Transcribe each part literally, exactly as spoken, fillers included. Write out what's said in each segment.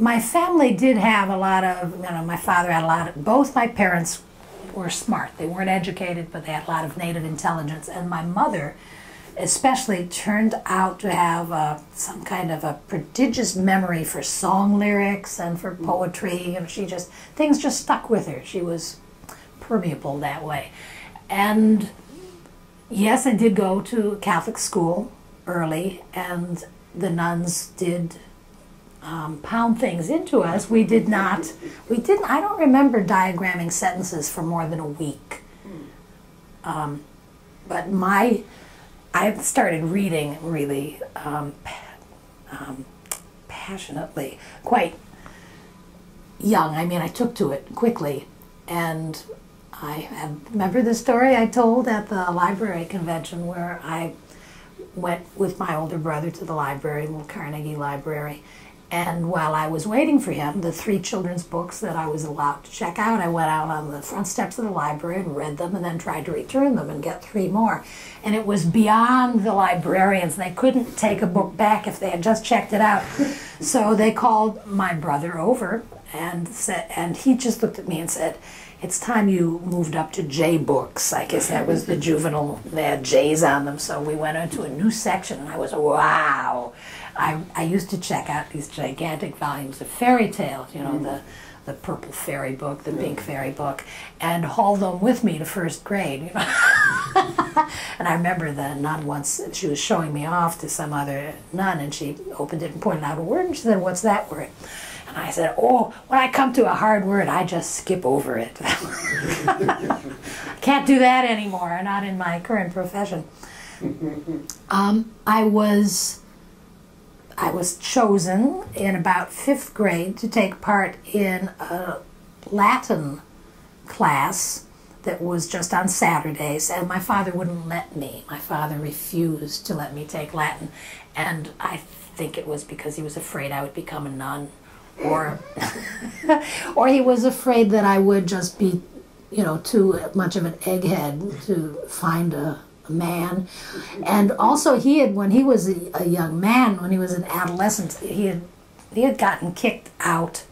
my family did have a lot of, you know, my father had a lot of, both my parents were smart. They weren't educated, but they had a lot of native intelligence. And my mother especially turned out to have a, some kind of a prodigious memory for song lyrics and for poetry. And she just, things just stuck with her. She was permeable that way. And yes, I did go to Catholic school early, and the nuns did um, pound things into us. We did not, we didn't, I don't remember diagramming sentences for more than a week. Um, but my, I started reading really um, pa um, passionately, quite young. I mean, I took to it quickly. And I remember the story I told at the library convention where I went with my older brother to the library, the Carnegie Library, and while I was waiting for him, the three children's books that I was allowed to check out, I went out on the front steps of the library and read them and then tried to return them and get three more. And it was beyond the librarians. They couldn't take a book back if they had just checked it out. So they called my brother over and said, and he just looked at me and said, "It's time you moved up to J books." I guess that was the juvenile, they had J's on them. So we went into a new section and I was, wow. I, I used to check out these gigantic volumes of fairy tales, you know, mm-hmm. the, the purple fairy book, the pink fairy book, and haul them with me to first grade. You know? And I remember the nun once, she was showing me off to some other nun and she opened it and pointed out a word and she said, "What's that word?" And I said, "Oh, when I come to a hard word, I just skip over it." Can't do that anymore, not in my current profession. Um, I was, I was chosen in about fifth grade to take part in a Latin class that was just on Saturdays, and my father wouldn't let me. My father refused to let me take Latin, and I think it was because he was afraid I would become a nun. Or, or he was afraid that I would just be, you know, too much of an egghead to find a, a man. And also, he had, when he was a, a young man, when he was an adolescent, he had he had gotten kicked out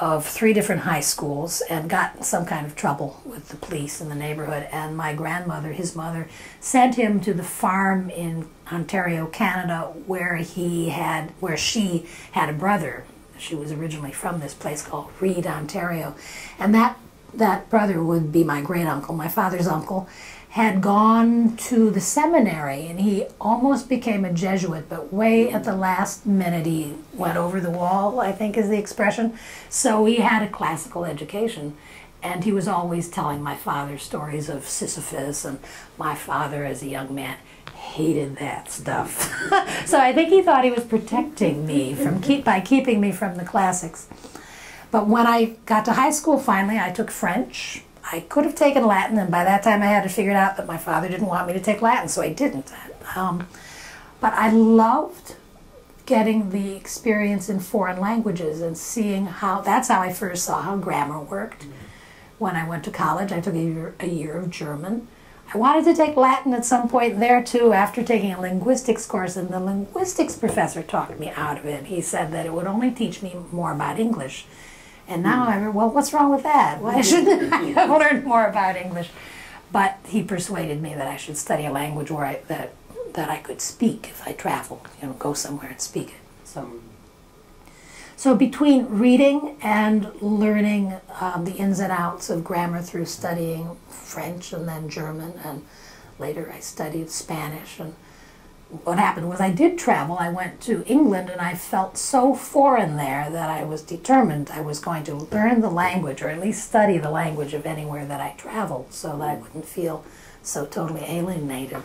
of three different high schools and got in some kind of trouble with the police in the neighborhood. And my grandmother, his mother, sent him to the farm in Ontario, Canada, where he had, where she had a brother. She was originally from this place called Reed, Ontario. And that, that brother would be my great uncle, my father's uncle, had gone to the seminary, and he almost became a Jesuit, but way at the last minute he went over the wall, I think is the expression. So he had a classical education, and he was always telling my father stories of Sisyphus, and my father as a young man hated that stuff. So I think he thought he was protecting me from keep, by keeping me from the classics. But when I got to high school finally, I took French. I could have taken Latin, and by that time I had it figured out that my father didn't want me to take Latin, so I didn't. Um, but I loved getting the experience in foreign languages and seeing how, that's how I first saw how grammar worked. When I went to college, I took a year, a year of German. I wanted to take Latin at some point there too, after taking a linguistics course, and the linguistics professor talked me out of it. He said that it would only teach me more about English. And now I remember, well, what's wrong with that? Why shouldn't I have learned more about English? But he persuaded me that I should study a language where I, that, that I could speak if I traveled, you know, go somewhere and speak it. So, so between reading and learning um, the ins and outs of grammar through studying French and then German, and later I studied Spanish, and what happened was I did travel. I went to England and I felt so foreign there that I was determined I was going to learn the language, or at least study the language of anywhere that I traveled, so that I wouldn't feel so totally alienated.